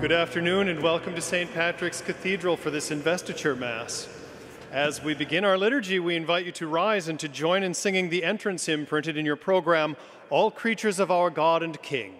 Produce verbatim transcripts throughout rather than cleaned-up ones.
Good afternoon and welcome to Saint Patrick's Cathedral for this Investiture Mass. As we begin our liturgy, we invite you to rise and to join in singing the entrance hymn printed in your program, All Creatures of Our God and King.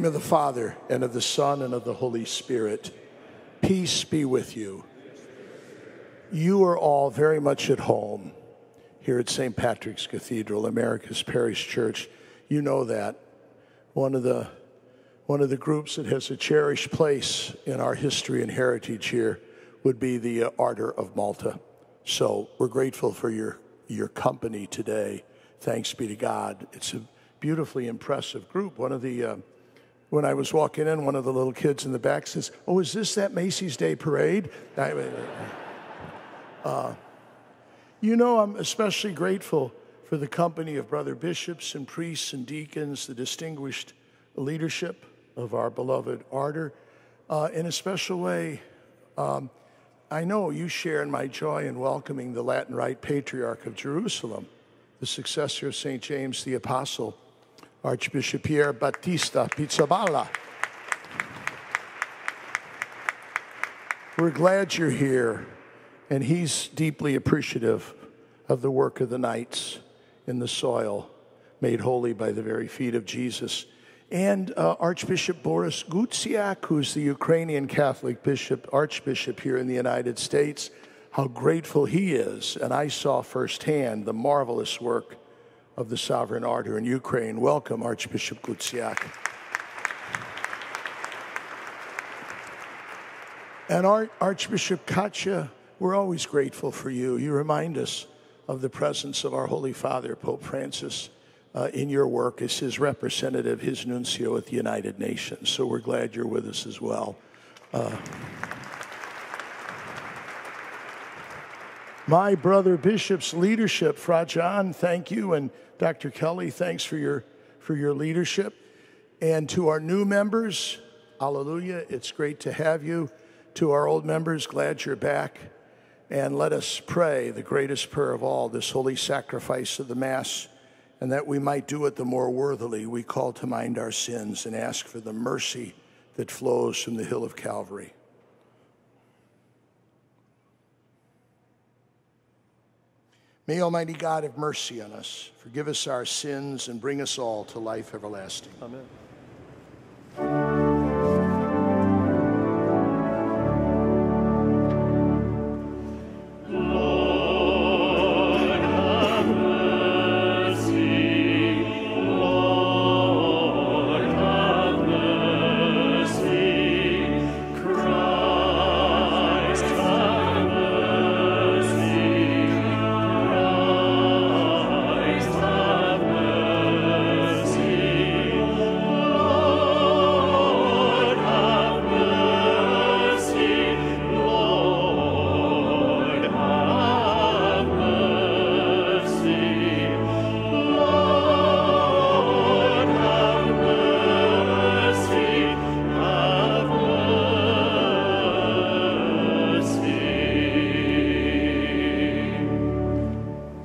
name of the Father, and of the Son, and of the Holy Spirit. Peace be with you. You are all very much at home here at Saint Patrick's Cathedral, America's parish church. You know that. One of the, one of the groups that has a cherished place in our history and heritage here would be the uh, Order of Malta. So we're grateful for your, your company today. Thanks be to God. It's a beautifully impressive group. One of the, uh, when I was walking in, one of the little kids in the back says, "Oh, is this that Macy's Day parade?" Uh, you know, I'm especially grateful for the company of brother bishops and priests and deacons, the distinguished leadership of our beloved order. Uh, in a special way, um, I know you share in my joy in welcoming the Latin Rite Patriarch of Jerusalem, the successor of Saint James the Apostle, Archbishop Pierre Battista Pizzaballa. We're glad you're here, and he's deeply appreciative of the work of the Knights in the soil, made holy by the very feet of Jesus. And uh, Archbishop Boris Gutsiak, who's the Ukrainian Catholic bishop, archbishop here in the United States, how grateful he is. And I saw firsthand the marvelous work of the Sovereign Order in Ukraine. Welcome, Archbishop Gutsiak. And Ar Archbishop Kacha, we're always grateful for you. You remind us of the presence of our Holy Father, Pope Francis, uh, in your work as his representative, his nuncio at the United Nations. So we're glad you're with us as well. Uh, My brother bishop's leadership, Fra John, thank you, and Doctor Kelly, thanks for your, for your leadership. And to our new members, hallelujah, it's great to have you. To our old members, glad you're back. And let us pray the greatest prayer of all, this holy sacrifice of the Mass, and that we might do it the more worthily. We call to mind our sins and ask for the mercy that flows from the hill of Calvary. May Almighty God have mercy on us, forgive us our sins, and bring us all to life everlasting. Amen.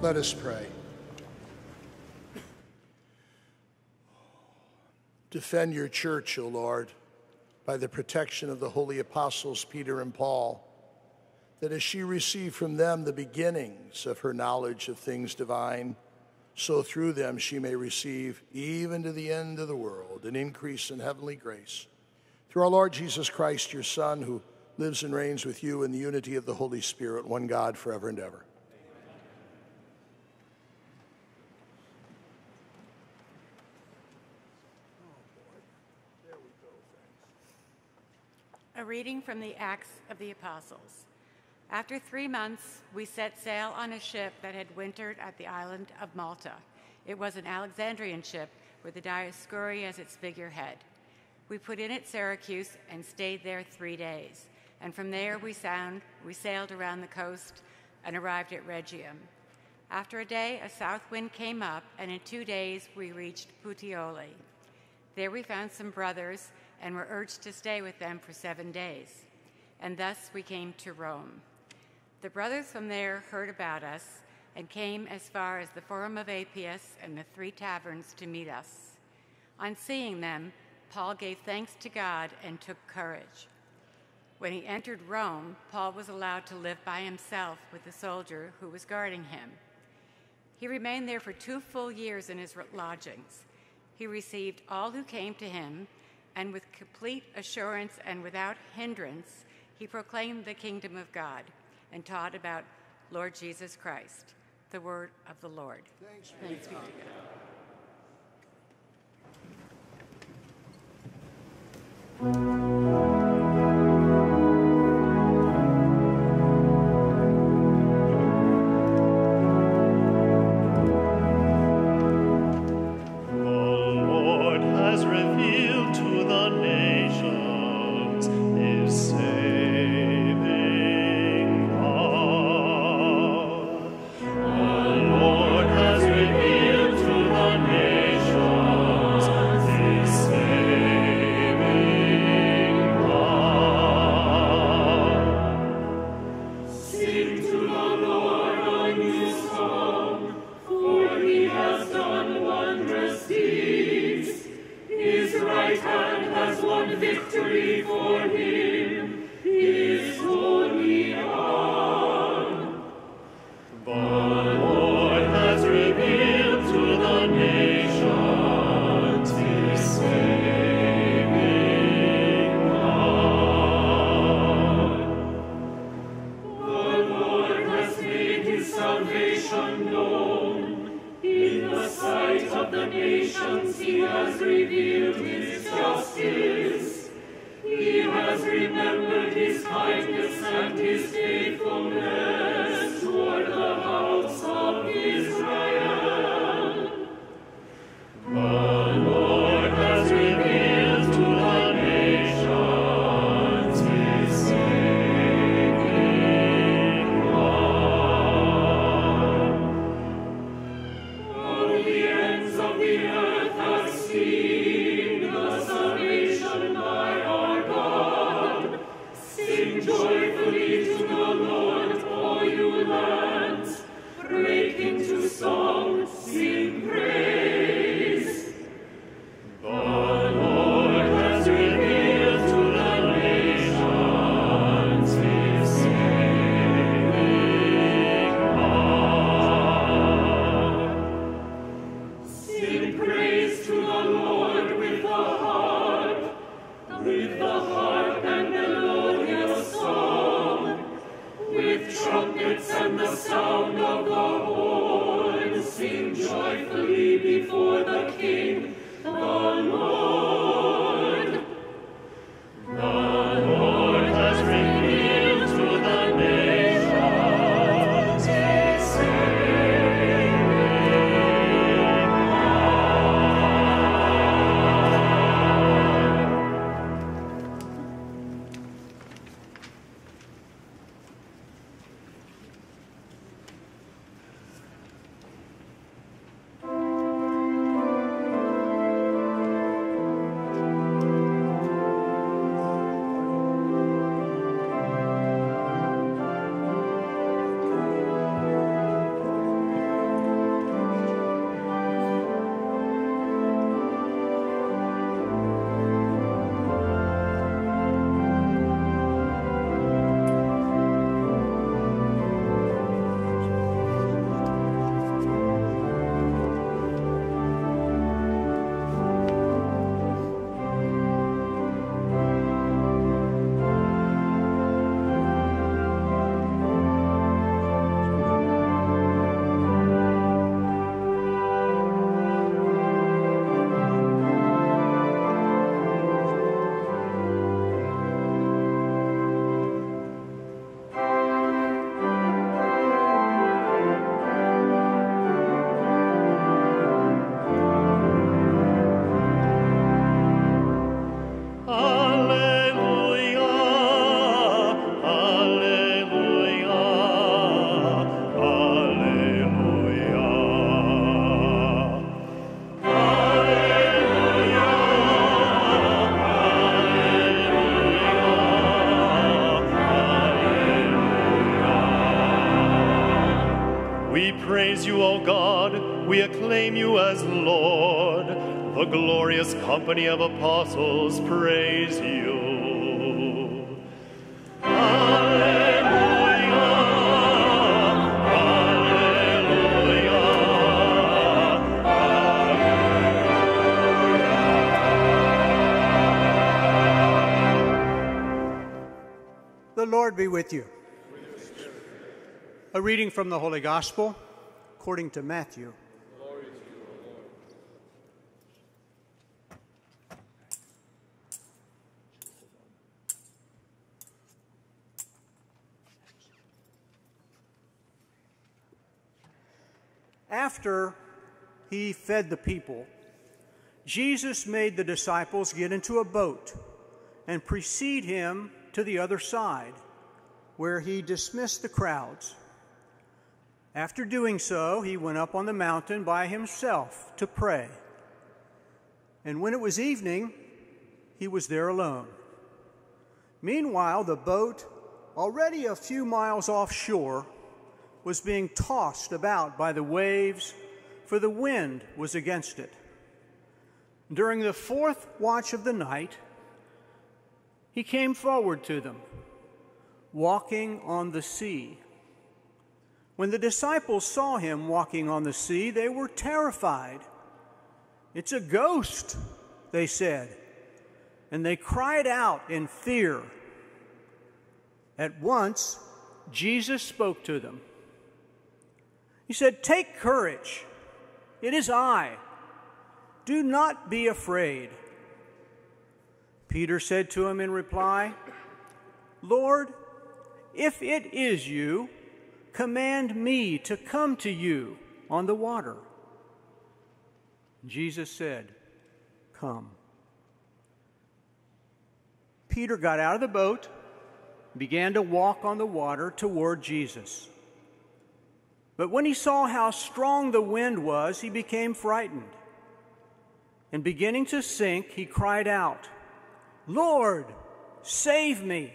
Let us pray. Defend your church, O Lord, by the protection of the holy apostles Peter and Paul, that as she received from them the beginnings of her knowledge of things divine, so through them she may receive, even to the end of the world, an increase in heavenly grace. Through our Lord Jesus Christ, your Son, who lives and reigns with you in the unity of the Holy Spirit, one God, forever and ever. A reading from the Acts of the Apostles. After three months, we set sail on a ship that had wintered at the island of Malta. It was an Alexandrian ship with the Dioscuri as its figurehead. We put in at Syracuse and stayed there three days. And from there we, sound, we sailed around the coast and arrived at Regium. After a day, a south wind came up, and in two days we reached Puteoli. There we found some brothers and were urged to stay with them for seven days. And thus we came to Rome. The brothers from there heard about us and came as far as the Forum of Appius and the Three Taverns to meet us. On seeing them, Paul gave thanks to God and took courage. When he entered Rome, Paul was allowed to live by himself with the soldier who was guarding him. He remained there for two full years in his lodgings. He received all who came to him, and with complete assurance and without hindrance, he proclaimed the kingdom of God and taught about Lord Jesus Christ, the word of the Lord. Thanks be, Thanks be to God. Company of apostles, praise you. Alleluia, alleluia, alleluia. Lord be with you. With your spirit. A reading from the Holy Gospel according to Matthew. Glory to you, O Lord. After he fed the people, Jesus made the disciples get into a boat and precede him to the other side, where he dismissed the crowds. After doing so, he went up on the mountain by himself to pray. And when it was evening, he was there alone. Meanwhile, the boat, already a few miles offshore, was being tossed about by the waves, for the wind was against it. During the fourth watch of the night, he came forward to them, walking on the sea. When the disciples saw him walking on the sea, they were terrified. "It's a ghost," they said, and they cried out in fear. At once, Jesus spoke to them. He said, "Take courage. It is I. Do not be afraid." Peter said to him in reply, "Lord, if it is you, command me to come to you on the water." Jesus said, "Come." Peter got out of the boat, began to walk on the water toward Jesus. But when he saw how strong the wind was, he became frightened. And beginning to sink, he cried out, "Lord, save me!"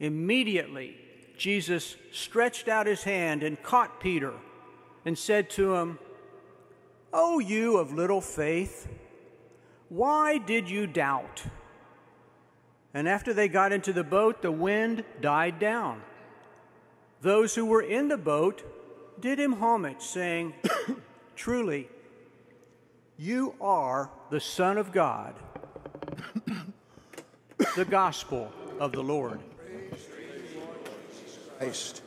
Immediately, Jesus stretched out his hand and caught Peter and said to him, "O you of little faith, why did you doubt?" And after they got into the boat, the wind died down. Those who were in the boat did him homage, saying, "Truly, you are the Son of God." The Gospel of the Lord. Praise to you, Lord Jesus Christ.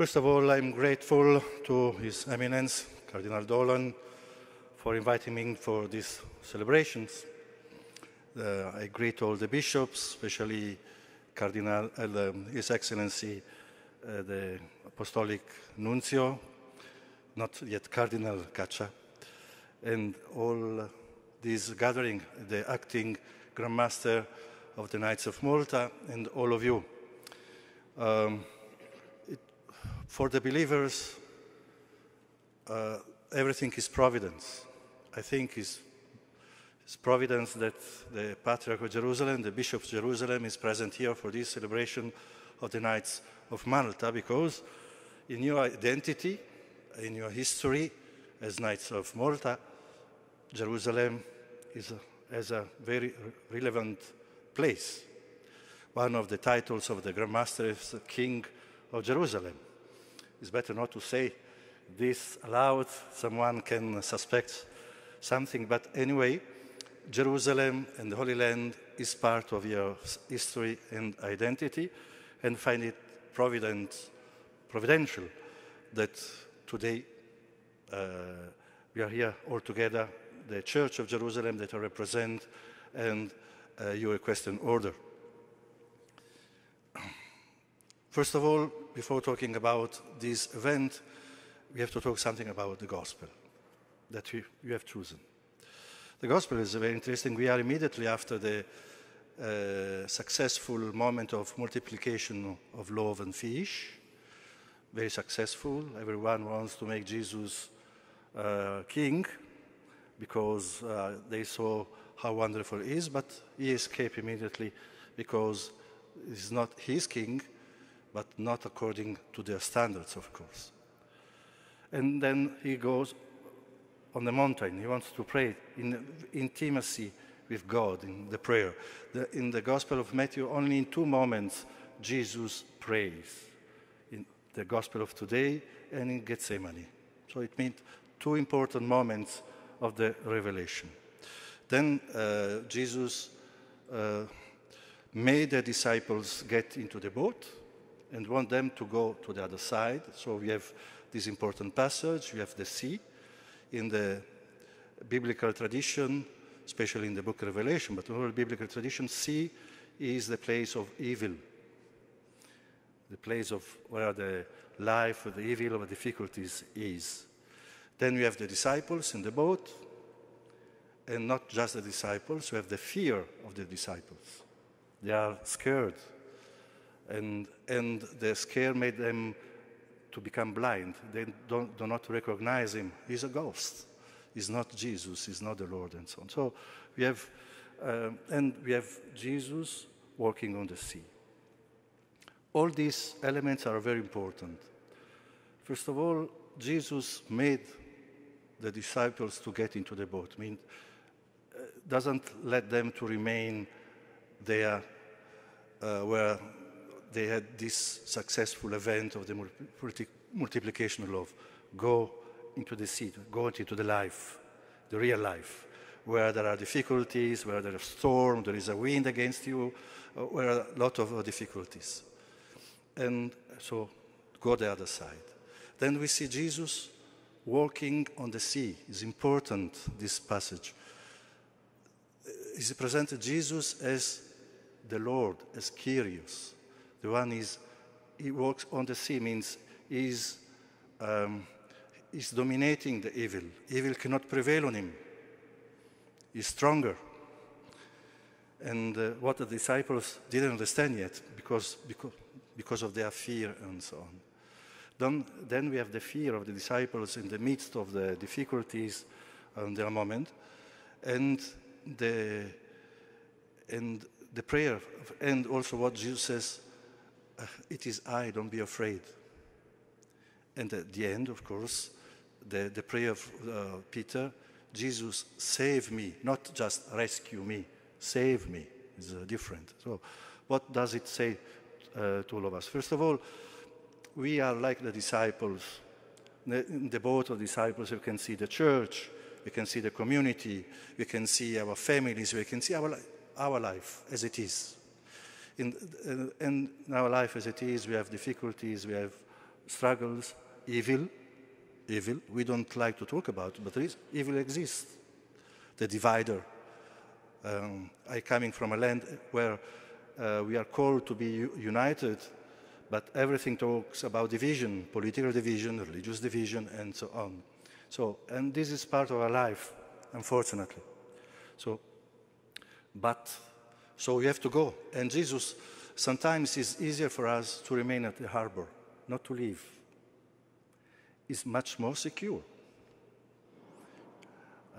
First of all, I'm grateful to His Eminence, Cardinal Dolan, for inviting me for these celebrations. Uh, I greet all the bishops, especially Cardinal, uh, His Excellency, uh, the Apostolic Nuncio, not yet Cardinal Kacha, and all this gathering, the acting Grand Master of the Knights of Malta, and all of you. Um, For the believers, uh, everything is providence. I think it's, it's providence that the Patriarch of Jerusalem, the Bishop of Jerusalem, is present here for this celebration of the Knights of Malta, because in your identity, in your history as Knights of Malta, Jerusalem is a, has a very relevant place. One of the titles of the Grand Master is King of Jerusalem. It's better not to say this aloud. Someone can suspect something. But anyway, Jerusalem and the Holy Land is part of your history and identity, and find it provident, providential that today uh, we are here all together, the Church of Jerusalem that I represent, and uh, your Equestrian Order. First of all, before talking about this event, we have to talk something about the gospel that you, you have chosen. The gospel is very interesting. We are immediately after the uh, successful moment of multiplication of loaves and fish. very successful. Everyone wants to make Jesus uh, king because uh, they saw how wonderful he is, but he escaped immediately because he's not his king, but not according to their standards, of course. And then he goes on the mountain. He wants to pray in intimacy with God in the prayer. The, in the Gospel of Matthew, only in two moments Jesus prays. In the Gospel of today and in Gethsemane. So it means two important moments of the revelation. Then uh, Jesus uh, made the disciples get into the boat and want them to go to the other side. So we have this important passage, we have the sea. In the biblical tradition, especially in the book of Revelation, but in all biblical tradition, sea is the place of evil, the place of where the life or the evil or the difficulties is. Then we have the disciples in the boat, and not just the disciples, we have the fear of the disciples. They are scared, and, and the scare made them to become blind. They don't, do not recognize him. He's a ghost. He's not Jesus. He's not the Lord, and so on. So we have, um, and we have Jesus walking on the sea. All these elements are very important. First of all, Jesus made the disciples to get into the boat. I mean, doesn't let them to remain there uh, where they had this successful event of the multi multiplication of go into the sea, go into the life, the real life, where there are difficulties, where there is a storm, there is a wind against you, uh, where are a lot of uh, difficulties. And so go the other side. Then we see Jesus walking on the sea. It's important, this passage. He presented Jesus as the Lord, as Kyrios. The one is, he walks on the sea, means he's, um, he's dominating the evil. Evil cannot prevail on him. He's stronger. And uh, what the disciples didn't understand yet, because, because, because of their fear and so on. Then, then we have the fear of the disciples in the midst of the difficulties in their moment, and the, and the prayer, of, and also what Jesus says, it is I, don't be afraid. And at the end, of course, the, the prayer of uh, Peter, Jesus, save me, not just rescue me, save me, is uh, different. So what does it say uh, to all of us? First of all, we are like the disciples. In the boat of disciples, we can see the church, we can see the community, we can see our families, we can see our, our life as it is. In, uh, in our life as it is, we have difficulties, we have struggles, evil, evil. We don't like to talk about it, but there is, evil exists. The divider. Um, I coming from a land where uh, we are called to be united, but everything talks about division, political division, religious division, and so on. So, and this is part of our life, unfortunately. So, but. So we have to go. And Jesus, sometimes it's easier for us to remain at the harbor, not to leave. It's much more secure.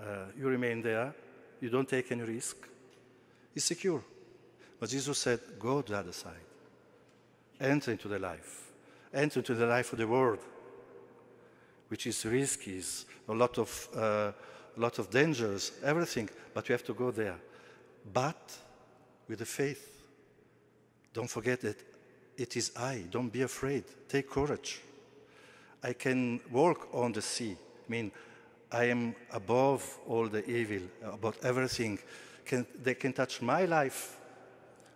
Uh, you remain there. You don't take any risk. It's secure. But Jesus said, go to the other side. Enter into the life. Enter into the life of the world, which is risky, is a lot of, uh, a lot of dangers, everything. But you have to go there. But with the faith. Don't forget that it is I. Don't be afraid. Take courage. I can walk on the sea. I mean, I am above all the evil, about everything. Can, they can touch my life,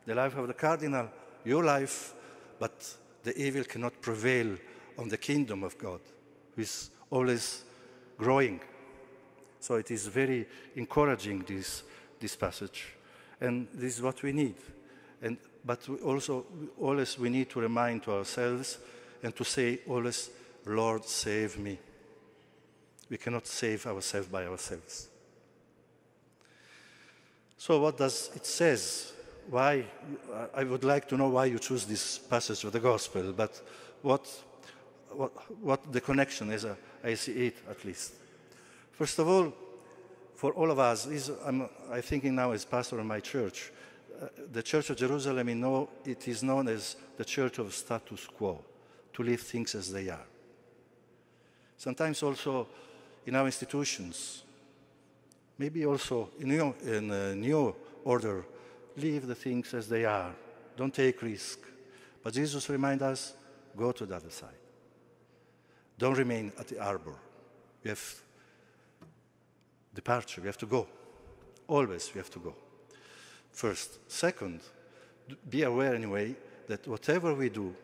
the life of the cardinal, your life, but the evil cannot prevail on the kingdom of God, who is always growing. So it is very encouraging, this, this passage. And this is what we need. And, but we also, always we need to remind to ourselves and to say always, Lord, save me. We cannot save ourselves by ourselves. So what does it says? Why, I would like to know why you choose this passage of the gospel, but what what, what the connection is, uh, I see it at least. First of all, for all of us, is, I'm, I'm thinking now as pastor in my church, uh, the Church of Jerusalem, you know, it is known as the Church of Status Quo, to leave things as they are. Sometimes also in our institutions, maybe also in, new, in a new order, leave the things as they are. Don't take risk. But Jesus reminds us, go to the other side. Don't remain at the arbor. We have departure, we have to go. Always we have to go. First. Second, be aware anyway that whatever we do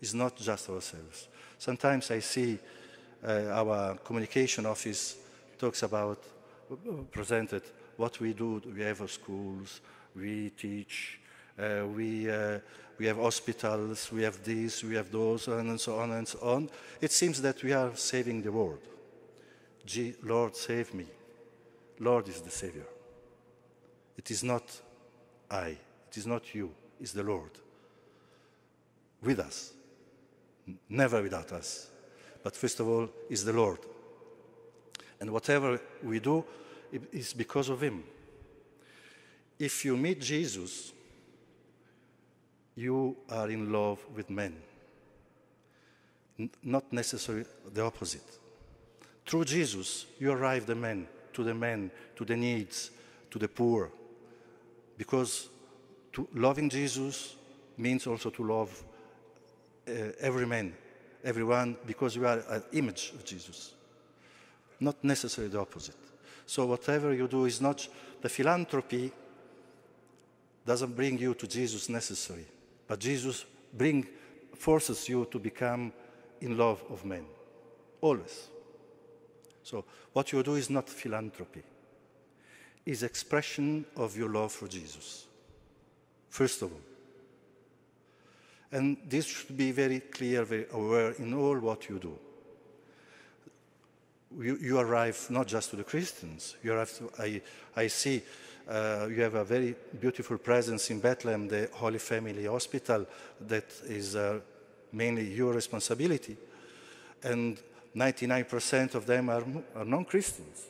is not just ourselves. Sometimes I see uh, our communication office talks about, presented what we do. We have schools, we teach, uh, we, uh, we have hospitals, we have this, we have those, and so on and so on. It seems that we are saving the world. Gee, Lord, save me. Lord is the Savior. It is not I, it is not you, it's the Lord. With us, never without us. But first of all, it's the Lord. And whatever we do, it is because of him. If you meet Jesus, you are in love with men. N- not necessarily the opposite. Through Jesus, you arrive the men, to the men, to the needs, to the poor. Because to loving Jesus means also to love uh, every man, everyone, because you are an image of Jesus. Not necessarily the opposite. So whatever you do is not, the philanthropy doesn't bring you to Jesus necessarily, but Jesus bring, forces you to become in love of men, always. So what you do is not philanthropy. It's expression of your love for Jesus, first of all. And this should be very clear, very aware in all what you do. You, you arrive not just to the Christians. You arrive to, I, I see uh, you have a very beautiful presence in Bethlehem, the Holy Family Hospital, that is uh, mainly your responsibility. And ninety-nine percent of them are, are non-Christians.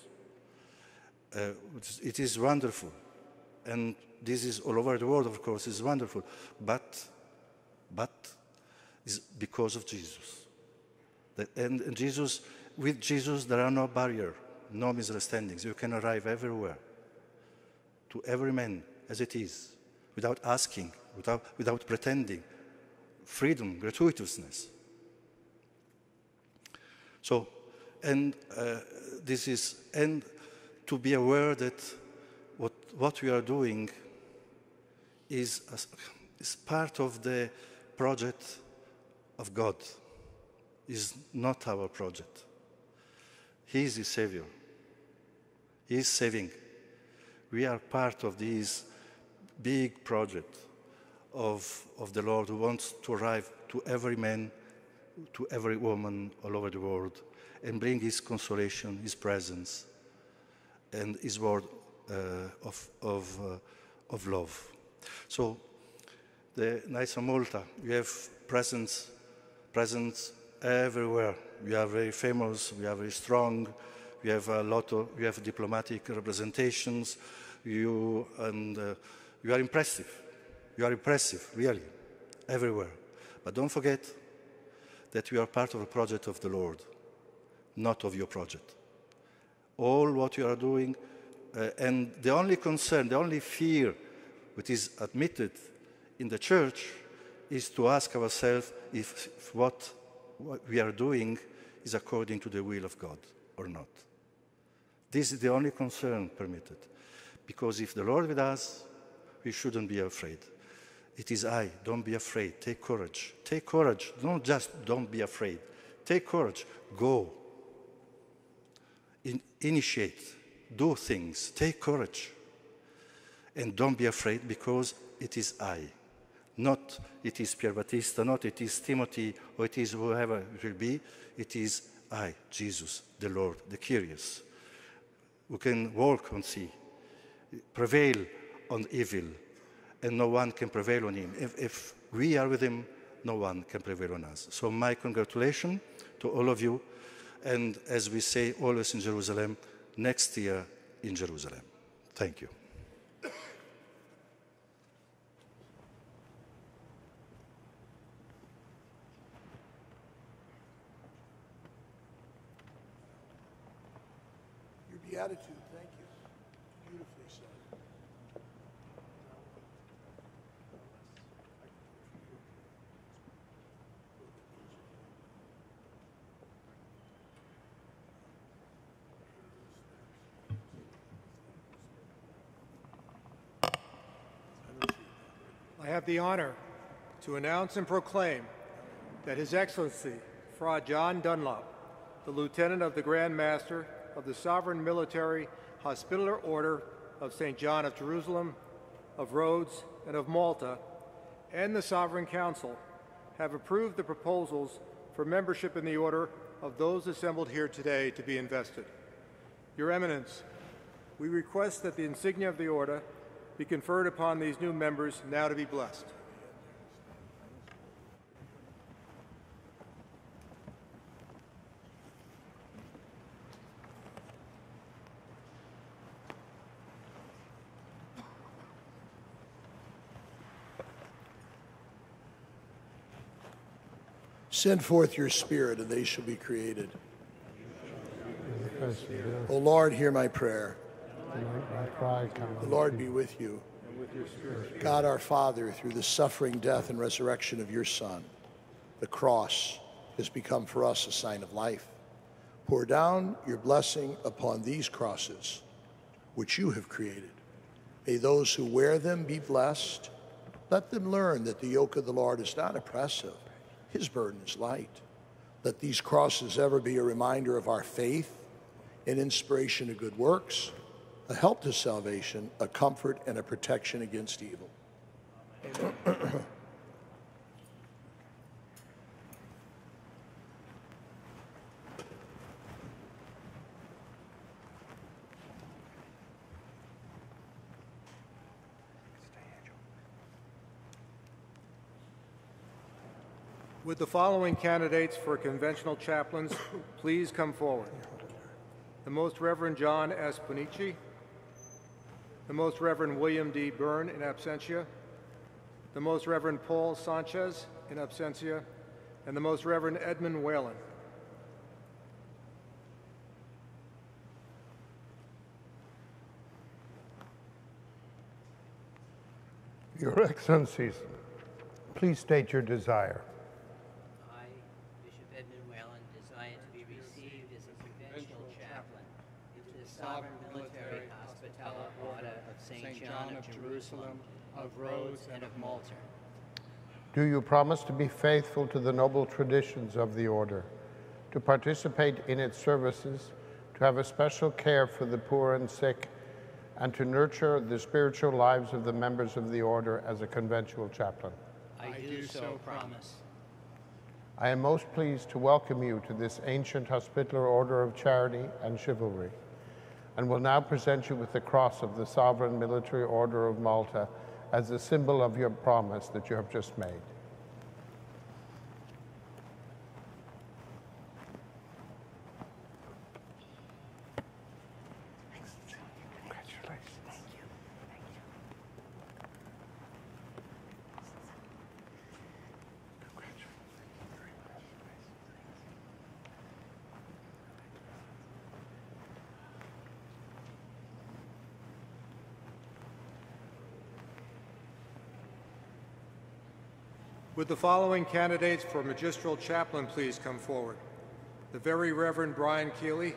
Uh, it is wonderful. And this is all over the world, of course, is wonderful. But, but it's because of Jesus. The, and, and Jesus... With Jesus, there are no barriers, no misunderstandings. You can arrive everywhere, to every man as it is, without asking, without, without pretending. Freedom, gratuitousness. So, and uh, this is, and to be aware that what, what we are doing is, as, is part of the project of God, is not our project. He is the Savior. He is saving. We are part of this big project of, of the Lord who wants to arrive to every man, to every woman all over the world and bring His consolation, His presence, and His word uh, of, of, uh, of love. So, the Knights of Malta, we have presence, presence everywhere. We are very famous, we are very strong, we have a lot of, we have diplomatic representations, you, and uh, you are impressive, you are impressive, really, everywhere. But don't forget that you are part of a project of the Lord, not of your project. All what you are doing, uh, and the only concern, the only fear which is admitted in the church is to ask ourselves if, if what we are doing is according to the will of God or not. This is the only concern permitted, because if the Lord is with us, we shouldn't be afraid. It is I, don't be afraid, take courage. Take courage, not just don't be afraid. Take courage, go. In, initiate, do things, take courage. And don't be afraid, because it is I. Not it is Pierre Battista, not it is Timothy, or it is whoever it will be. It is I, Jesus, the Lord, the Kyrios, who can walk on sea, prevail on evil, and no one can prevail on him. If, if we are with him, no one can prevail on us. So my congratulations to all of you, and as we say always in Jerusalem, next year in Jerusalem. Thank you. Attitude, thank you. Beautifully said. I have the honor to announce and proclaim that His Excellency, Fra John Dunlop, the Lieutenant of the Grand Master of the Sovereign Military Hospitaller Order of Saint John of Jerusalem, of Rhodes, and of Malta, and the Sovereign Council have approved the proposals for membership in the order of those assembled here today to be invested. Your Eminence, we request that the insignia of the order be conferred upon these new members now to be blessed. Send forth your Spirit, and they shall be created. O Lord, hear my prayer. The Lord be with you. God our Father, through the suffering, death, and resurrection of your Son, the cross has become for us a sign of life. Pour down your blessing upon these crosses, which you have created. May those who wear them be blessed. Let them learn that the yoke of the Lord is not oppressive. His burden is light. Let these crosses ever be a reminder of our faith, an inspiration to good works, a help to salvation, a comfort and a protection against evil. Amen. Would the following candidates for conventional chaplains please come forward? The Most Reverend John S. Panichi, the Most Reverend William D. Byrne in absentia, the Most Reverend Paul Sanchez in absentia, and the Most Reverend Edmund Whalen. Your Excellencies, please state your desire. Sovereign Military Hospitaller Order of Saint John of Jerusalem, of Rhodes, and of Malta. Do you promise to be faithful to the noble traditions of the order, to participate in its services, to have a special care for the poor and sick, and to nurture the spiritual lives of the members of the order as a conventual chaplain? I do so promise. I am most pleased to welcome you to this ancient Hospitaller Order of Charity and Chivalry, and will now present you with the cross of the Sovereign Military Order of Malta as a symbol of your promise that you have just made. Would the following candidates for Magistral Chaplain please come forward? The Very Reverend Brian Kiley,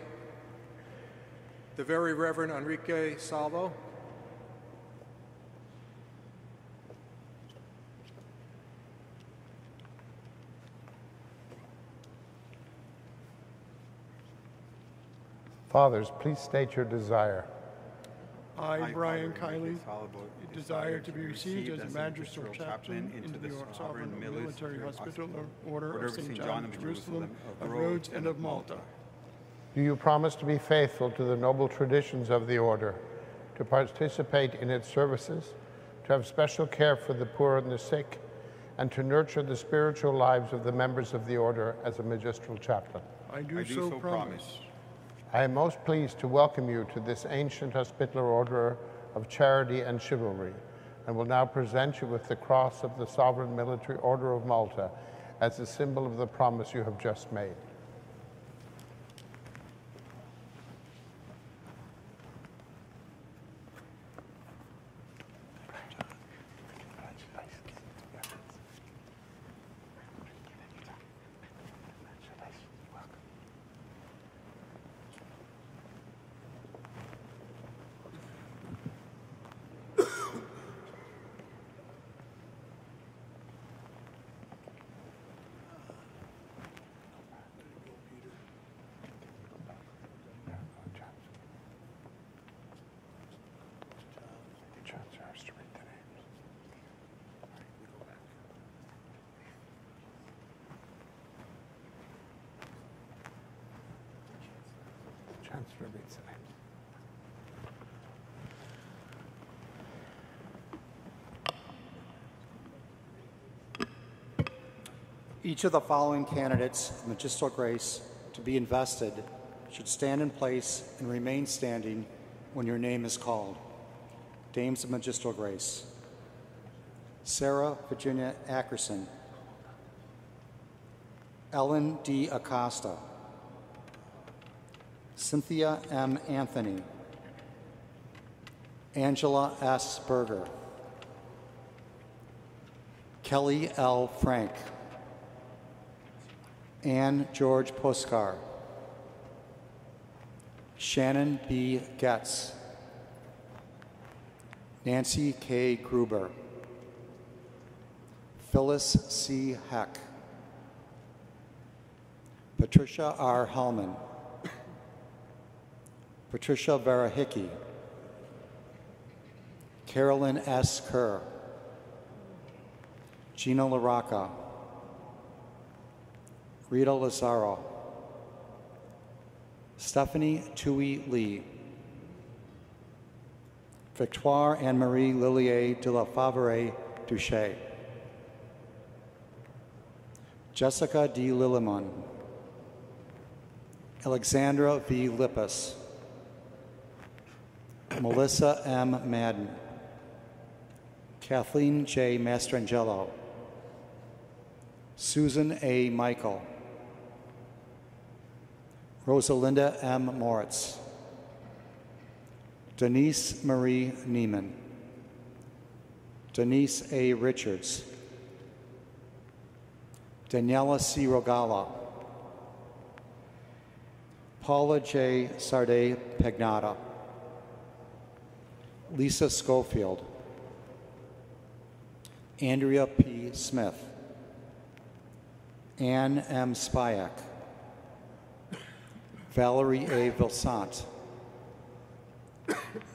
the Very Reverend Enrique Salvo, Fathers, please state your desire. I, Brian Kiley, desire to be received as a Magistral Chaplain into the Sovereign Military Hospitaller Order of Saint John of Jerusalem, of Rhodes, and of Malta. Do you promise to be faithful to the noble traditions of the order, to participate in its services, to have special care for the poor and the sick, and to nurture the spiritual lives of the members of the order as a magistral chaplain. I do, I do so, so promise. promise. I am most pleased to welcome you to this ancient hospitaller order of charity and chivalry, and will now present you with the cross of the Sovereign Military Order of Malta as a symbol of the promise you have just made. Each of the following candidates of magistral grace to be invested should stand in place and remain standing when your name is called. Dames of magistral grace: Sarah Virginia Ackerson, Ellen D. Acosta, Cynthia M. Anthony, Angela S. Berger, Kelly L. Frank, Anne George Poskar, Shannon B. Getz, Nancy K. Gruber, Phyllis C. Heck, Patricia R. Hellman, Patricia Varahicki, Carolyn S. Kerr, Gina LaRocca, Rita Lazaro, Stephanie Tui Lee, Victoire Anne-Marie Lillier de la Favre-Duché, Jessica D. Lillimon, Alexandra V. Lippis, Melissa M. Madden, Kathleen J. Mastrangelo, Susan A. Michael, Rosalinda M. Moritz, Denise Marie Neiman, Denise A. Richards, Daniela C. Rogala, Paula J. Sarday Pagnotta, Lisa Schofield, Andrea P. Smith, Ann M. Spyack, Valerie A. Vilsant,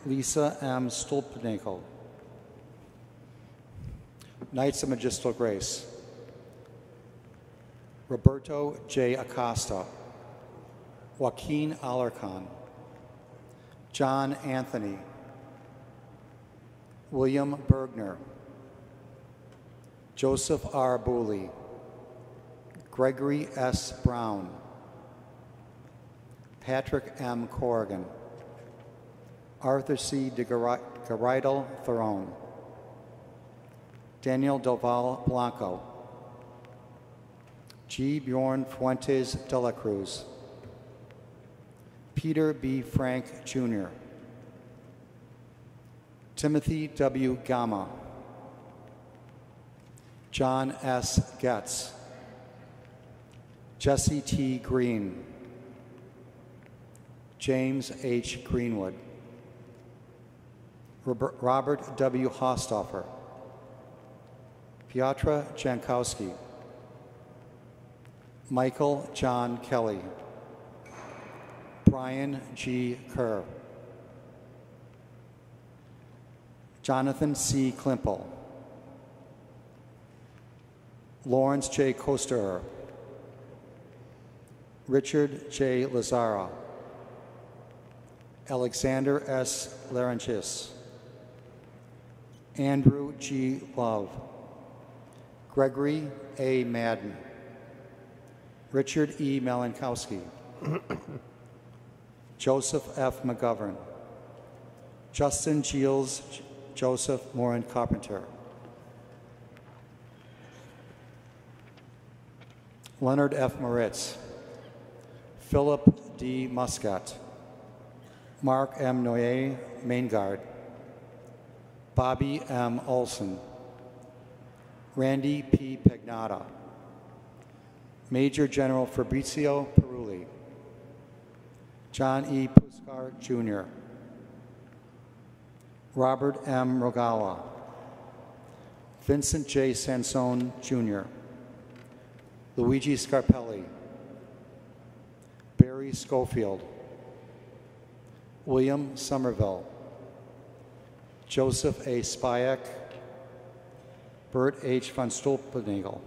Lisa M. Stulpnagel. Knights of Magistral Grace: Roberto J. Acosta, Joaquin Alarcon, John Anthony, William Bergner, Joseph R. Booley, Gregory S. Brown, Patrick M. Corrigan, Arthur C. de Garridel Theron, Daniel Doval Blanco, G. Bjorn Fuentes de la Cruz, Peter B. Frank, Junior, Timothy W. Gama, John S. Getz, Jesse T. Green, James H. Greenwood, Robert W. Hostoffer, Piotr Jankowski, Michael John Kelly, Brian G. Kerr, Jonathan C. Klimpel, Lawrence J. Kosterer, Richard J. Lazara, Alexander S. Laranchis, Andrew G. Love, Gregory A. Madden, Richard E. Melankowski, Joseph F. McGovern, Justin Giles, J Joseph Morin Carpenter, Leonard F. Moritz, Philip D. Muscat, Mark M. Noyer Maingard, Bobby M. Olson, Randy P. Pagnotta, Major General Fabrizio Perulli, John E. Puskar, Junior, Robert M. Rogawa, Vincent J. Sansone, Junior, Luigi Scarpelli, Barry Schofield, William Somerville, Joseph A. Spyack, Bert H. von Stolpenagel.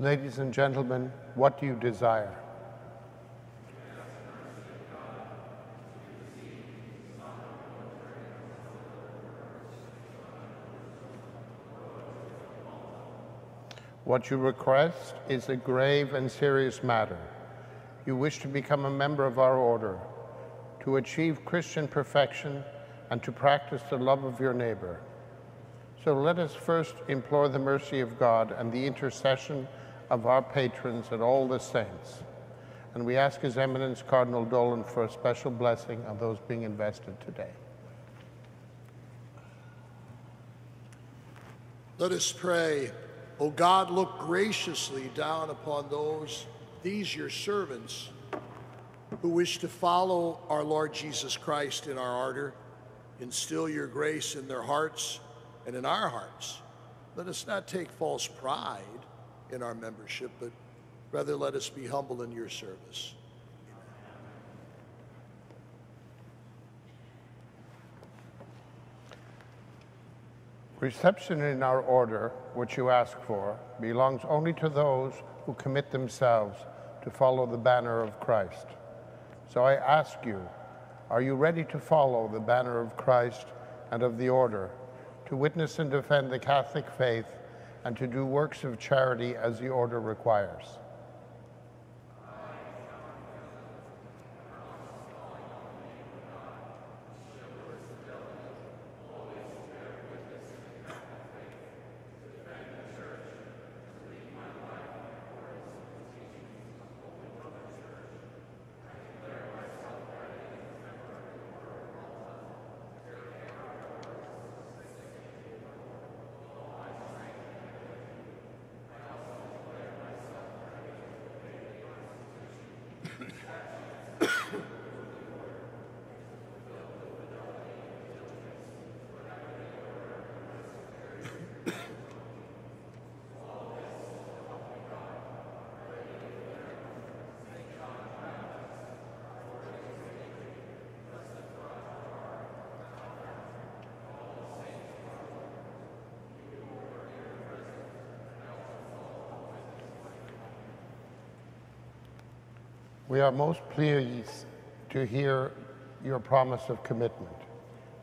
Ladies and gentlemen, what do you desire? What you request is a grave and serious matter. You wish to become a member of our order, to achieve Christian perfection, and to practice the love of your neighbor. So let us first implore the mercy of God and the intercession of our patrons and all the saints. And we ask His Eminence Cardinal Dolan for a special blessing on those being invested today. Let us pray. O God, look graciously down upon those, these your servants, who wish to follow our Lord Jesus Christ in our order. Instill your grace in their hearts and in our hearts. Let us not take false pride in our membership, but rather let us be humble in your service. Reception in our order, which you ask for, belongs only to those who commit themselves to follow the banner of Christ. So I ask you, are you ready to follow the banner of Christ and of the order, to witness and defend the Catholic faith, and to do works of charity as the order requires? We are most pleased to hear your promise of commitment.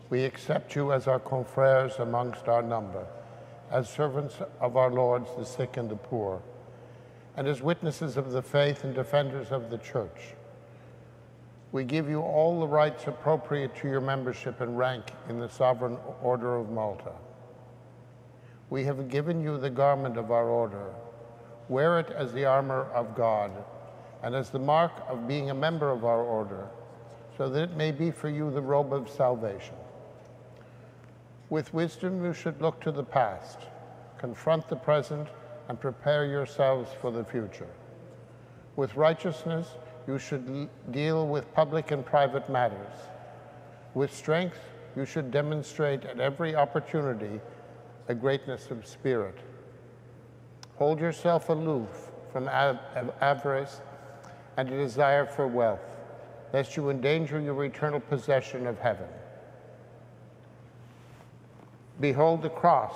We accept you as our confrères amongst our number, as servants of our Lord's, the sick and the poor, and as witnesses of the faith and defenders of the Church. We give you all the rights appropriate to your membership and rank in the Sovereign Order of Malta. We have given you the garment of our order. Wear it as the armor of God, and as the mark of being a member of our order, so that it may be for you the robe of salvation. With wisdom you should look to the past, confront the present, and prepare yourselves for the future. With righteousness you should deal with public and private matters. With strength you should demonstrate at every opportunity a greatness of spirit. Hold yourself aloof from avarice and a desire for wealth, lest you endanger your eternal possession of heaven. Behold the cross,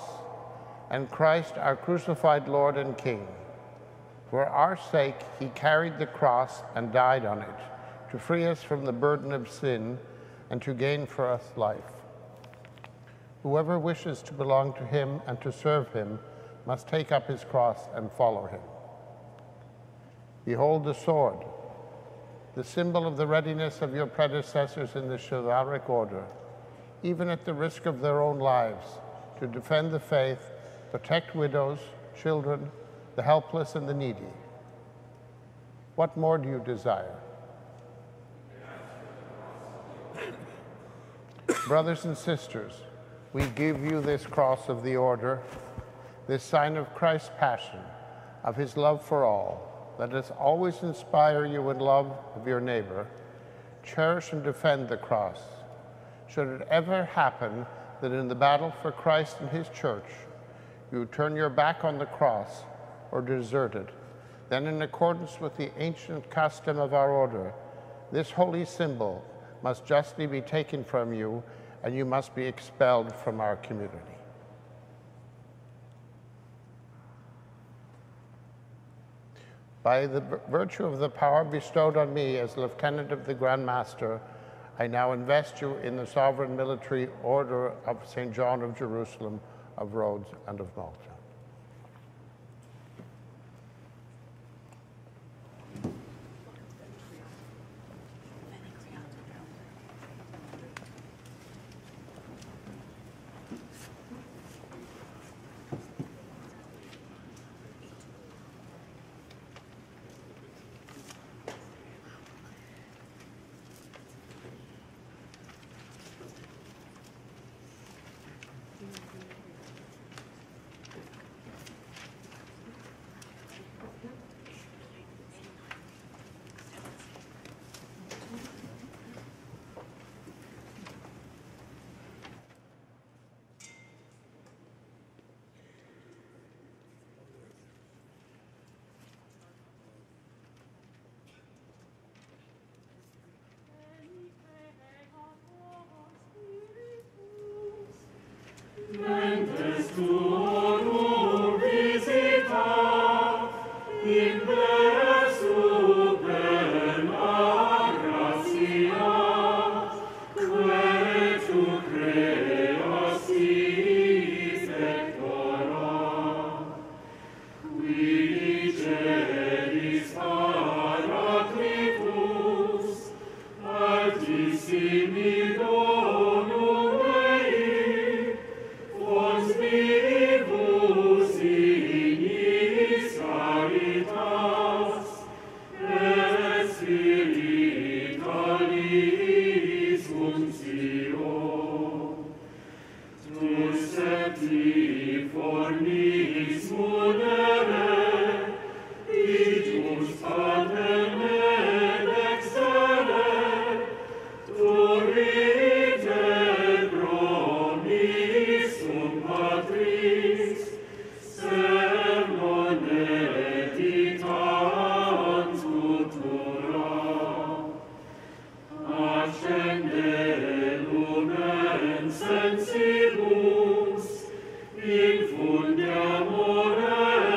and Christ our crucified Lord and King. For our sake he carried the cross and died on it, to free us from the burden of sin and to gain for us life. Whoever wishes to belong to him and to serve him must take up his cross and follow him. Behold the sword, the symbol of the readiness of your predecessors in the chivalric order, even at the risk of their own lives, to defend the faith, protect widows, children, the helpless and the needy. What more do you desire? Brothers and sisters, we give you this cross of the order, this sign of Christ's passion, of his love for all. Let us always inspire you in love of your neighbor. Cherish and defend the cross. Should it ever happen that in the battle for Christ and his church, you turn your back on the cross or desert it, then in accordance with the ancient custom of our order, this holy symbol must justly be taken from you, and you must be expelled from our community. By the virtue of the power bestowed on me as Lieutenant of the Grand Master, I now invest you in the Sovereign Military Order of Saint John of Jerusalem, of Rhodes, and of Malta. Sensibus in fundamore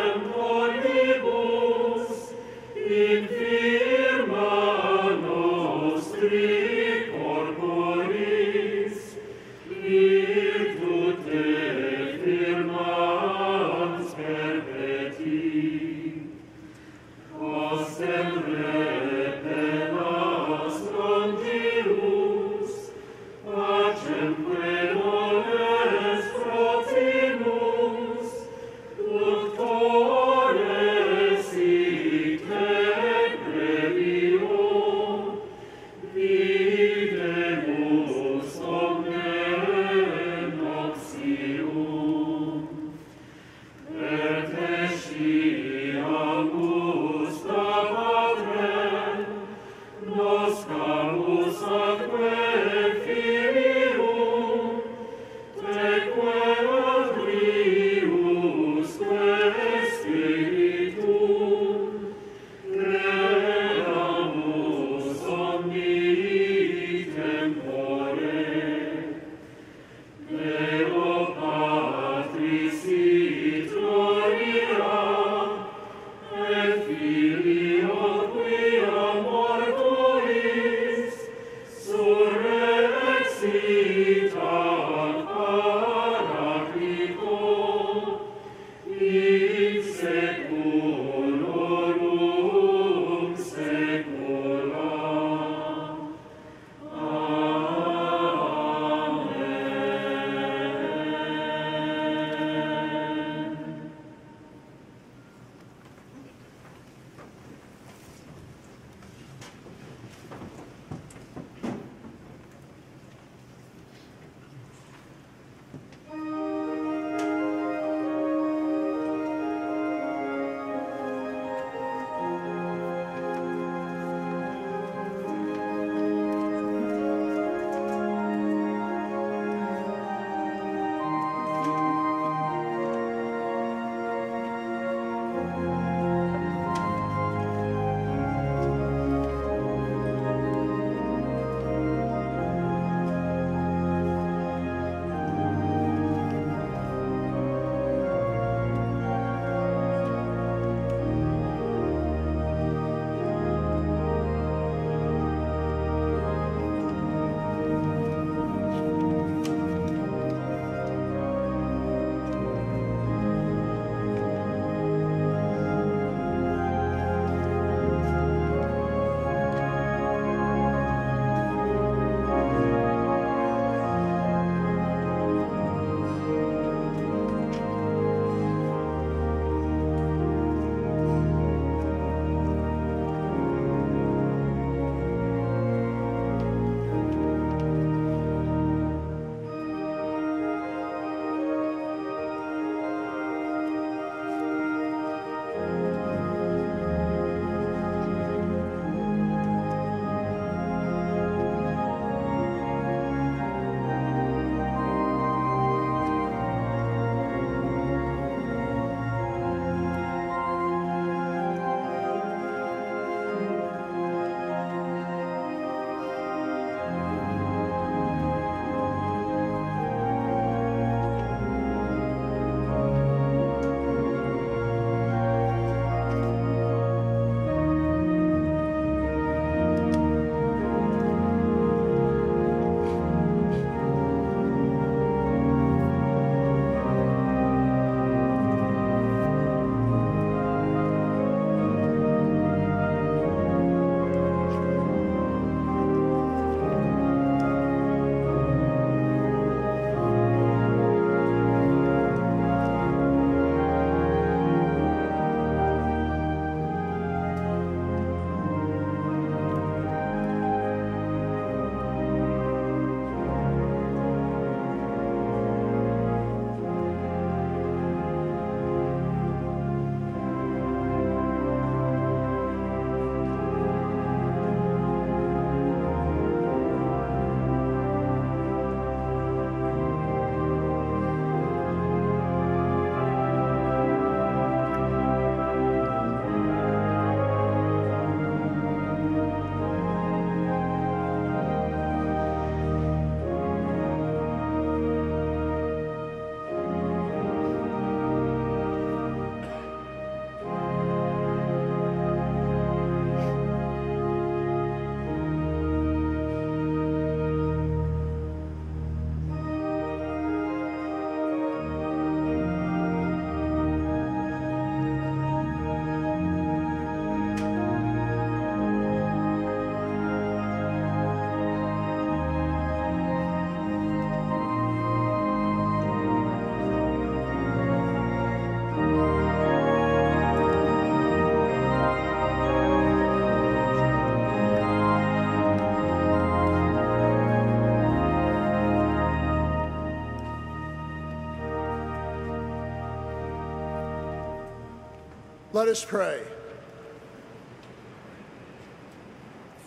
Let us pray.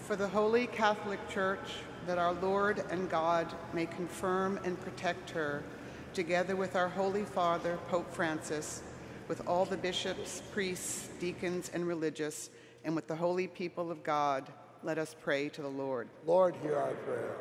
For the Holy Catholic Church, that our Lord and God may confirm and protect her, together with our Holy Father, Pope Francis, with all the bishops, priests, deacons, and religious, and with the holy people of God, let us pray to the Lord. Lord, hear our prayer.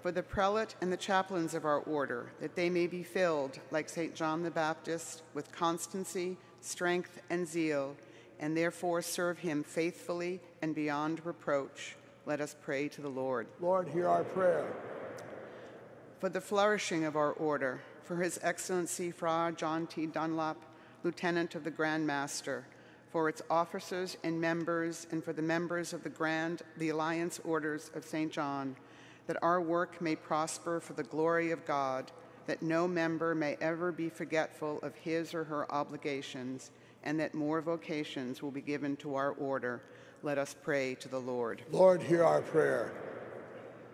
For the prelate and the chaplains of our order, that they may be filled, like Saint John the Baptist, with constancy, strength, and zeal, and therefore serve him faithfully and beyond reproach. Let us pray to the Lord. Lord, hear our prayer. For the flourishing of our order, for His Excellency Fra John T. Dunlop, Lieutenant of the Grand Master, for its officers and members, and for the members of the Grand, the Alliance Orders of Saint John, that our work may prosper for the glory of God, that no member may ever be forgetful of his or her obligations, and that more vocations will be given to our order. Let us pray to the Lord. Lord, hear our prayer.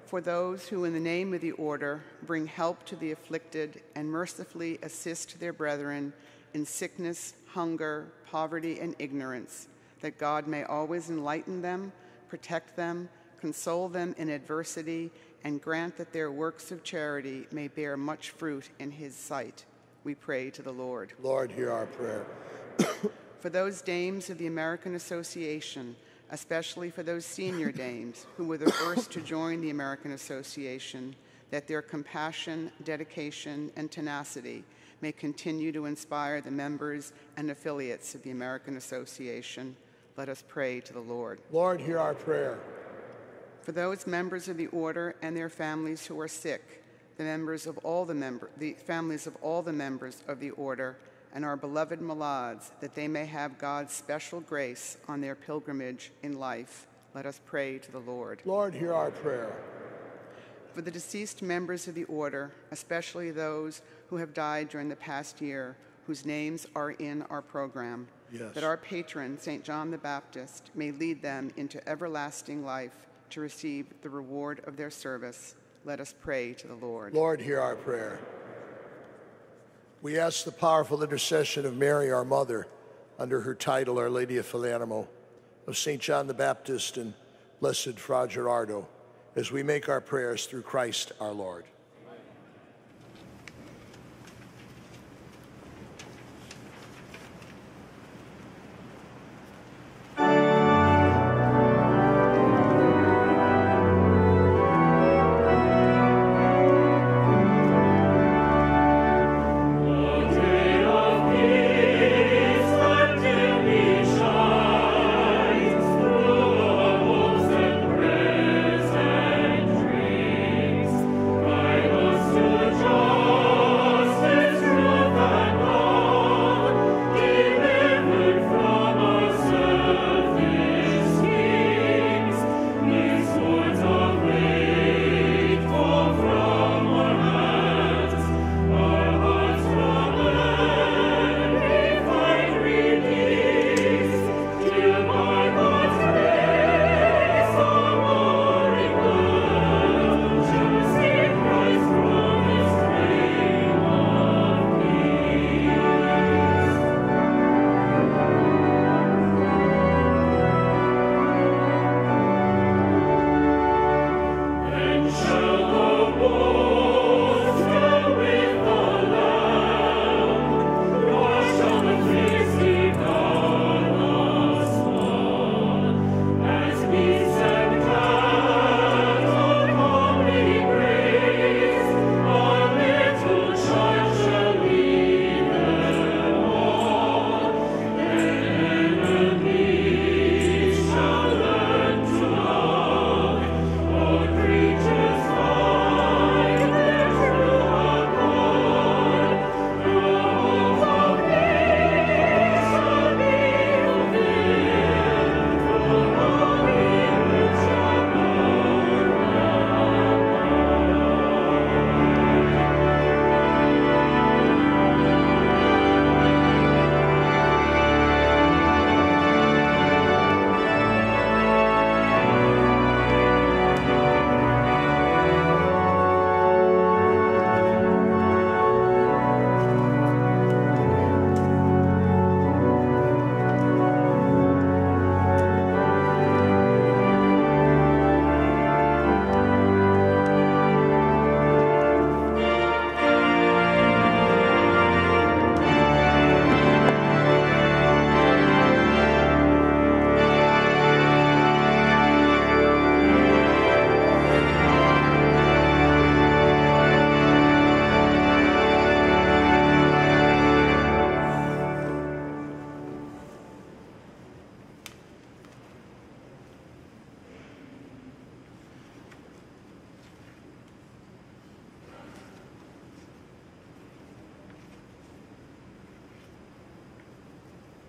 For those who in the name of the order bring help to the afflicted and mercifully assist their brethren in sickness, hunger, poverty, and ignorance, that God may always enlighten them, protect them, console them in adversity, and grant that their works of charity may bear much fruit in His sight. We pray to the Lord. Lord, hear our prayer. For those dames of the American Association, especially for those senior dames who were the first to join the American Association, that their compassion, dedication, and tenacity may continue to inspire the members and affiliates of the American Association. Let us pray to the Lord. Lord, hear our prayer. For those members of the order and their families who are sick, the members of all the member, the families of all the members of the order, and our beloved Malads, that they may have God's special grace on their pilgrimage in life. Let us pray to the Lord. Lord, hear our prayer. For the deceased members of the order, especially those who have died during the past year, whose names are in our program, yes, that our patron, Saint John the Baptist, may lead them into everlasting life, to receive the reward of their service. Let us pray to the Lord. Lord, hear our prayer. We ask the powerful intercession of Mary, our mother, under her title, Our Lady of Palermo, of Saint John the Baptist and Blessed Fra Gerardo, as we make our prayers through Christ our Lord. All right.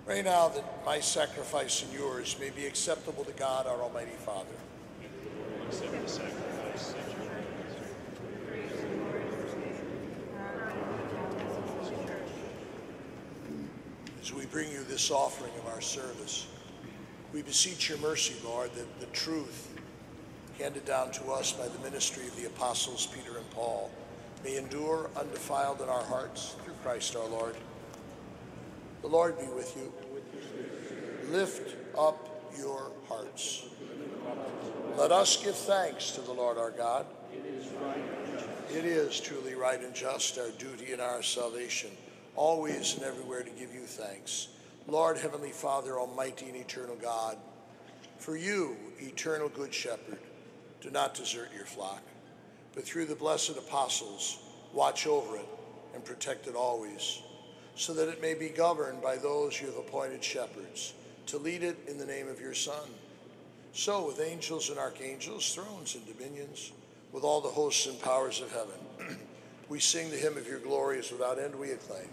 Pray now that my sacrifice and yours may be acceptable to God, our Almighty Father. Accept the sacrifice that you have. As we bring you this offering of our service, we beseech your mercy, Lord, that the truth handed down to us by the ministry of the apostles Peter and Paul may endure undefiled in our hearts through Christ our Lord. The Lord be with you. Lift up your hearts. Let us give thanks to the Lord our God. It is truly right and just, our duty and our salvation, always and everywhere to give you thanks. Lord, Heavenly Father, Almighty and Eternal God, for you, eternal Good Shepherd, do not desert your flock, but through the blessed apostles, watch over it and protect it always, so that it may be governed by those you have appointed shepherds, to lead it in the name of your Son. So with angels and archangels, thrones and dominions, with all the hosts and powers of heaven, we sing the hymn of your glories without end we acclaim.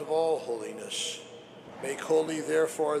Of all holiness. Make holy, therefore,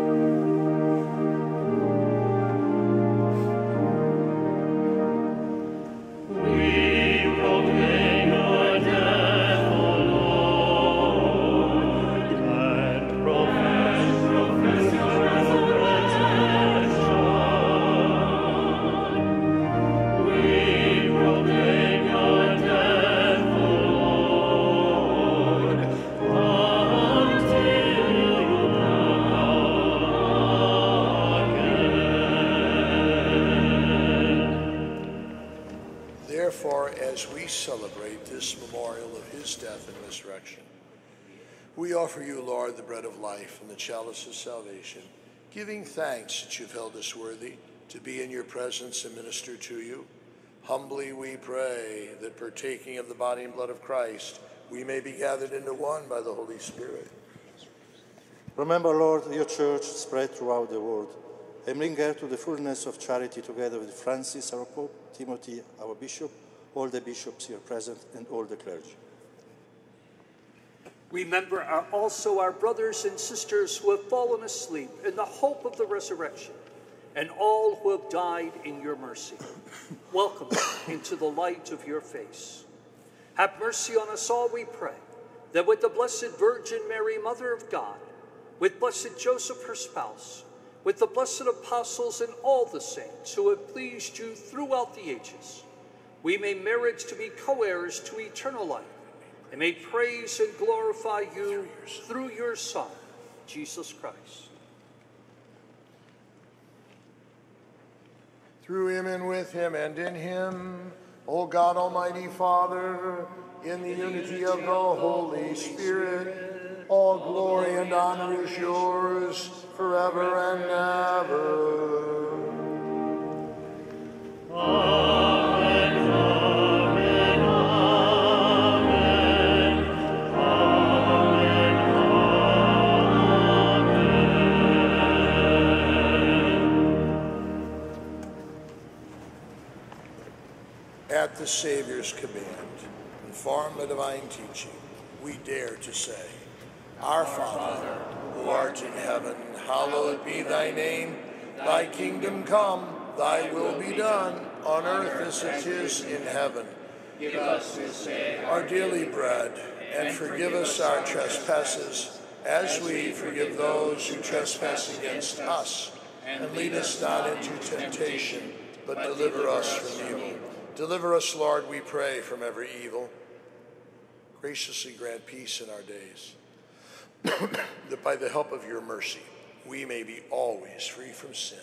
We offer you, Lord, the bread of life and the chalice of salvation, giving thanks that you've held us worthy to be in your presence and minister to you. Humbly we pray that, partaking of the body and blood of Christ, we may be gathered into one by the Holy Spirit. Remember, Lord, your church spread throughout the world, and bring her to the fullness of charity, together with Francis, our Pope, Timothy, our Bishop, all the bishops here present, and all the clergy. Remember our, also our brothers and sisters who have fallen asleep in the hope of the resurrection, and all who have died in your mercy. Welcome into the light of your face. Have mercy on us all, we pray, that with the Blessed Virgin Mary, Mother of God, with Blessed Joseph, her spouse, with the blessed apostles and all the saints who have pleased you throughout the ages, we may merit to be co-heirs to eternal life, and may praise and glorify you through your Son, Jesus Christ. Through him and with him and in him, O God, Almighty Father, in the unity of the Holy Spirit, all glory and honor is yours forever and ever. Amen. At the Savior's command, informed by divine teaching, we dare to say, Our Father, who art in heaven, hallowed be thy name. Thy kingdom come, thy will be done, on earth as it is in heaven. Give us this day our daily bread, and forgive us our trespasses, as we forgive those who trespass against us. And lead us not into temptation, but deliver us from evil. Deliver us, Lord, we pray, from every evil. Graciously grant peace in our days, that by the help of your mercy, we may be always free from sin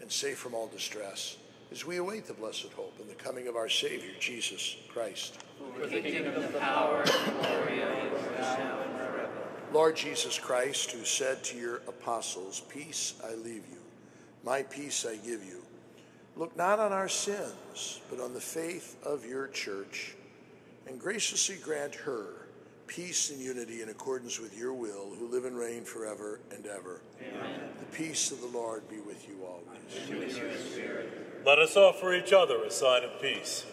and safe from all distress, as we await the blessed hope and the coming of our Savior, Jesus Christ. For the kingdom, the power, and the glory of you now and forever. Lord Jesus Christ, who said to your apostles, Peace I leave you, my peace I give you, look not on our sins, but on the faith of your church, and graciously grant her peace and unity in accordance with your will, who live and reign forever and ever. Amen. The peace of the Lord be with you always. And with your spirit. Let us offer each other a sign of peace.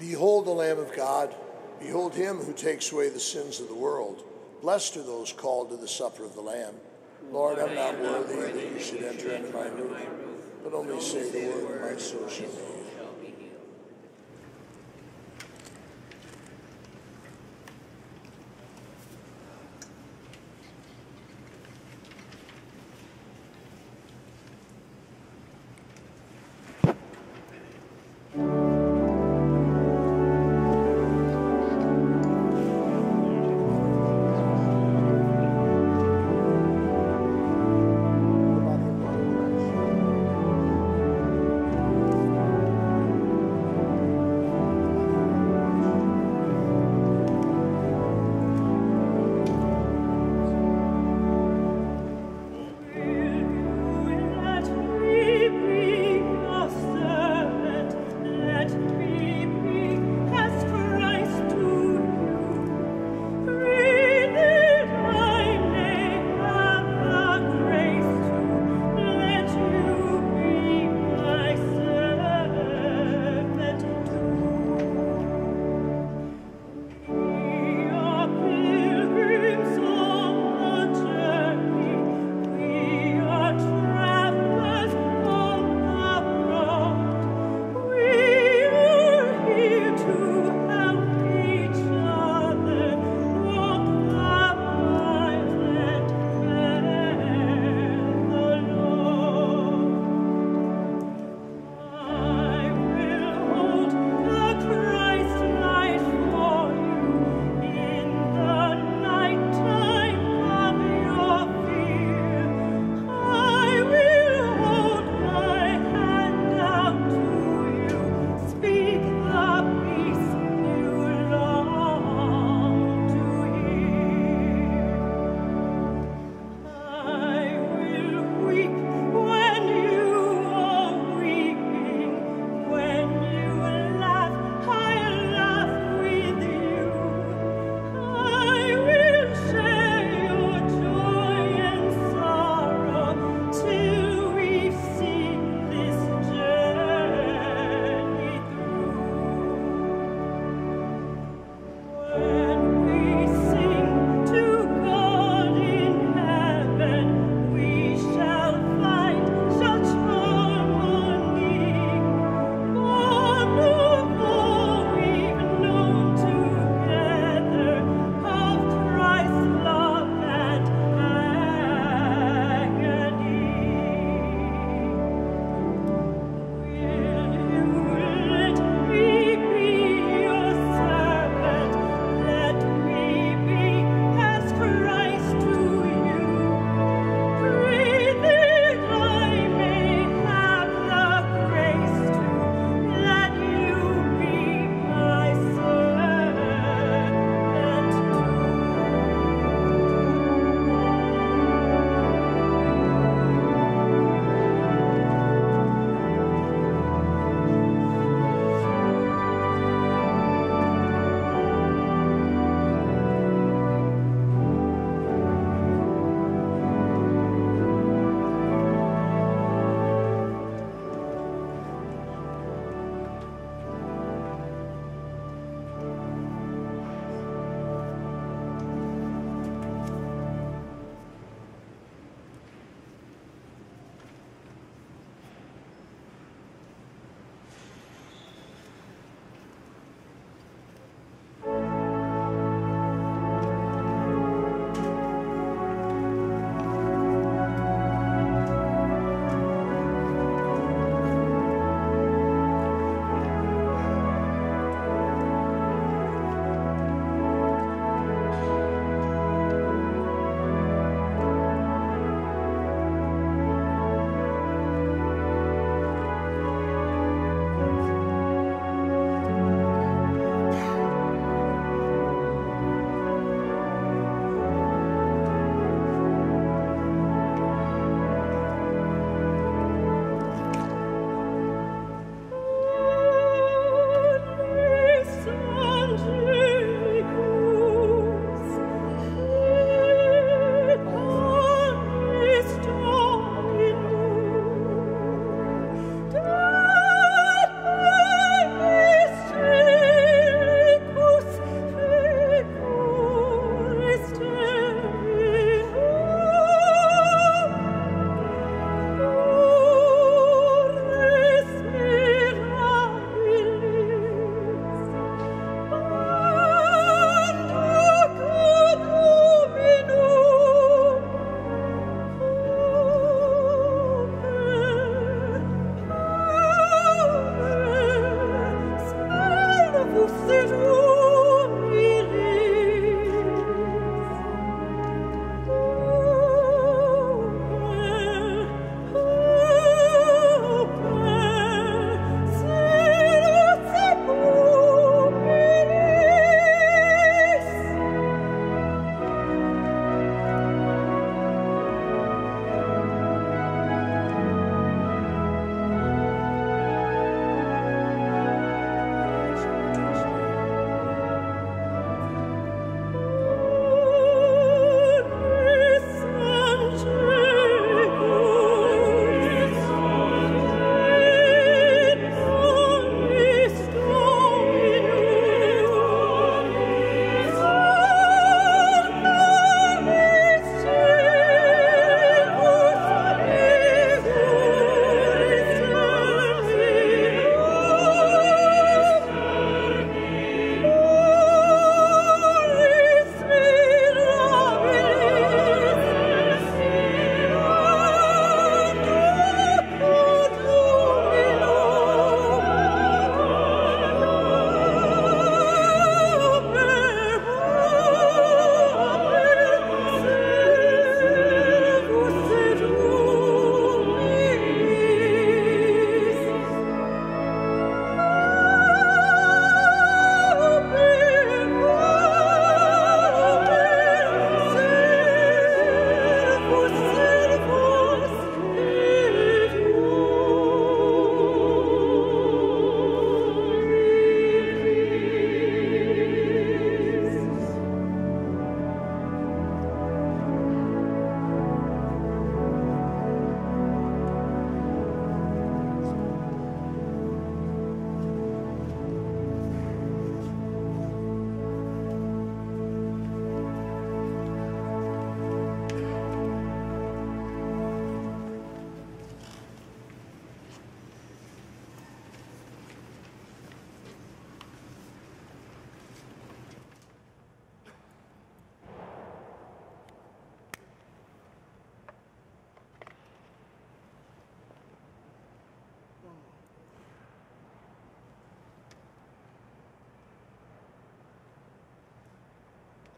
Behold the Lamb of God. Behold him who takes away the sins of the world. Blessed are those called to the supper of the Lamb. Lord, I'm not worthy that you should enter into my room, but only say the word, and my soul shall be healed.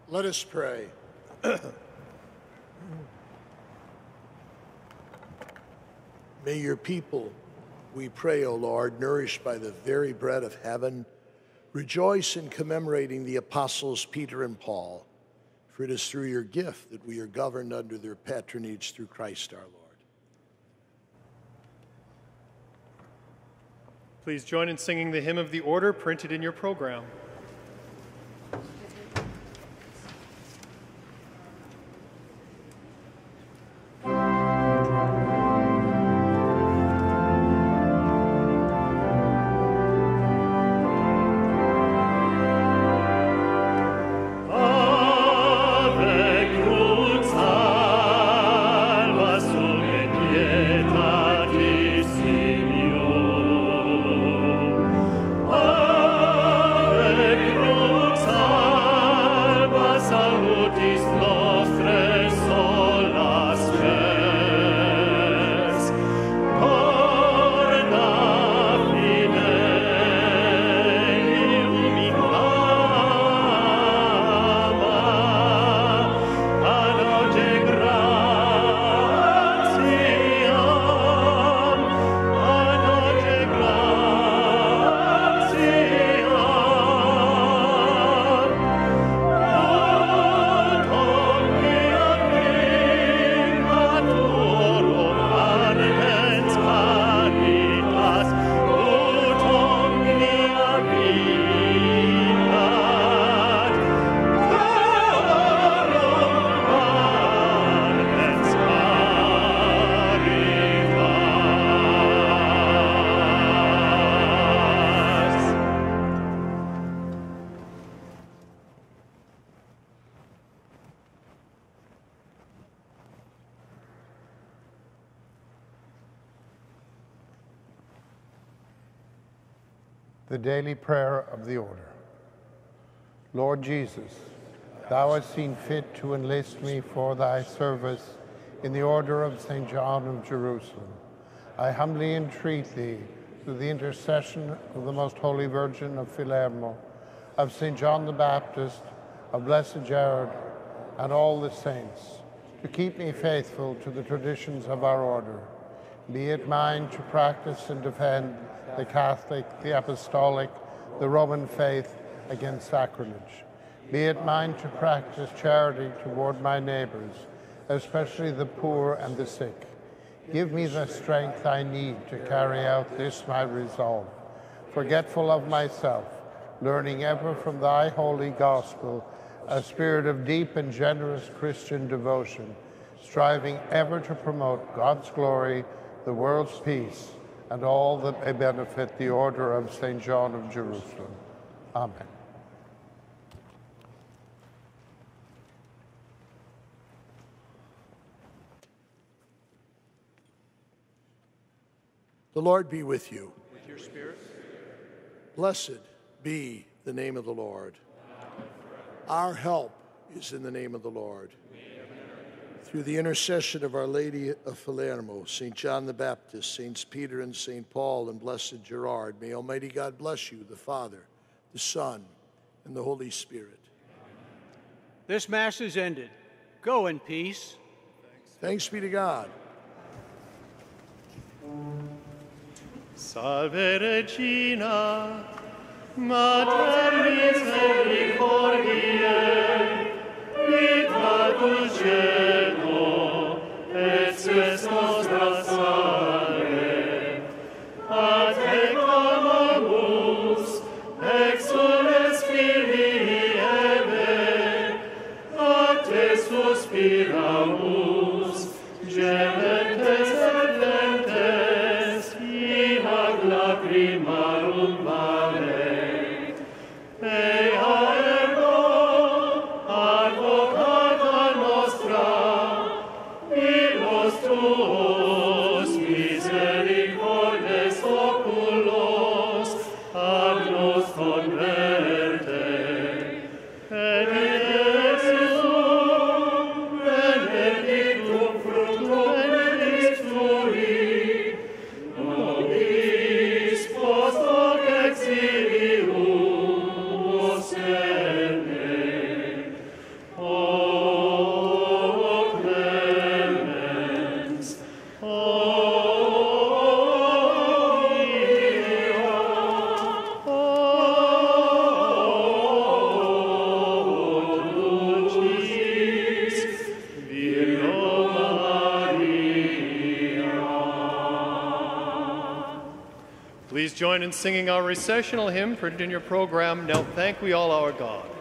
Let us pray. May your people, we pray, O Lord, nourished by the very bread of heaven, rejoice in commemorating the apostles Peter and Paul, for it is through your gift that we are governed under their patronage through Christ our Lord. Please join in singing the hymn of the order printed in your program. The daily prayer of the order. Lord Jesus, thou hast seen fit to enlist me for thy service in the order of Saint John of Jerusalem. I humbly entreat thee, through the intercession of the Most Holy Virgin of Palermo, of Saint John the Baptist, of Blessed Jared, and all the saints, to keep me faithful to the traditions of our order. Be it mine to practice and defend the Catholic, the Apostolic, the Roman faith against sacrilege. Be it mine to practice charity toward my neighbors, especially the poor and the sick. Give me the strength I need to carry out this my resolve, forgetful of myself, learning ever from thy holy gospel a spirit of deep and generous Christian devotion, striving ever to promote God's glory, the world's peace, and all that may benefit the order of Saint John of Jerusalem. Amen. The Lord be with you. With your spirit. Blessed be the name of the Lord. Our help is in the name of the Lord. Through the intercession of Our Lady of Palermo, Saint John the Baptist, Saints Peter and Saint Paul, and Blessed Gerard, may Almighty God bless you, the Father, the Son, and the Holy Spirit. This Mass is ended. Go in peace. Thanks be to God. Salve Regina, Mater Misericordiae, vita dulce. It's nostra salve, a te clamamus, exules filii eve, a te suspiramus, gementes et ventes, in hac lacrimarum vale. Ea ergo, advocata nostra, Please join in singing our recessional hymn printed in your program, Now Thank We All Our God.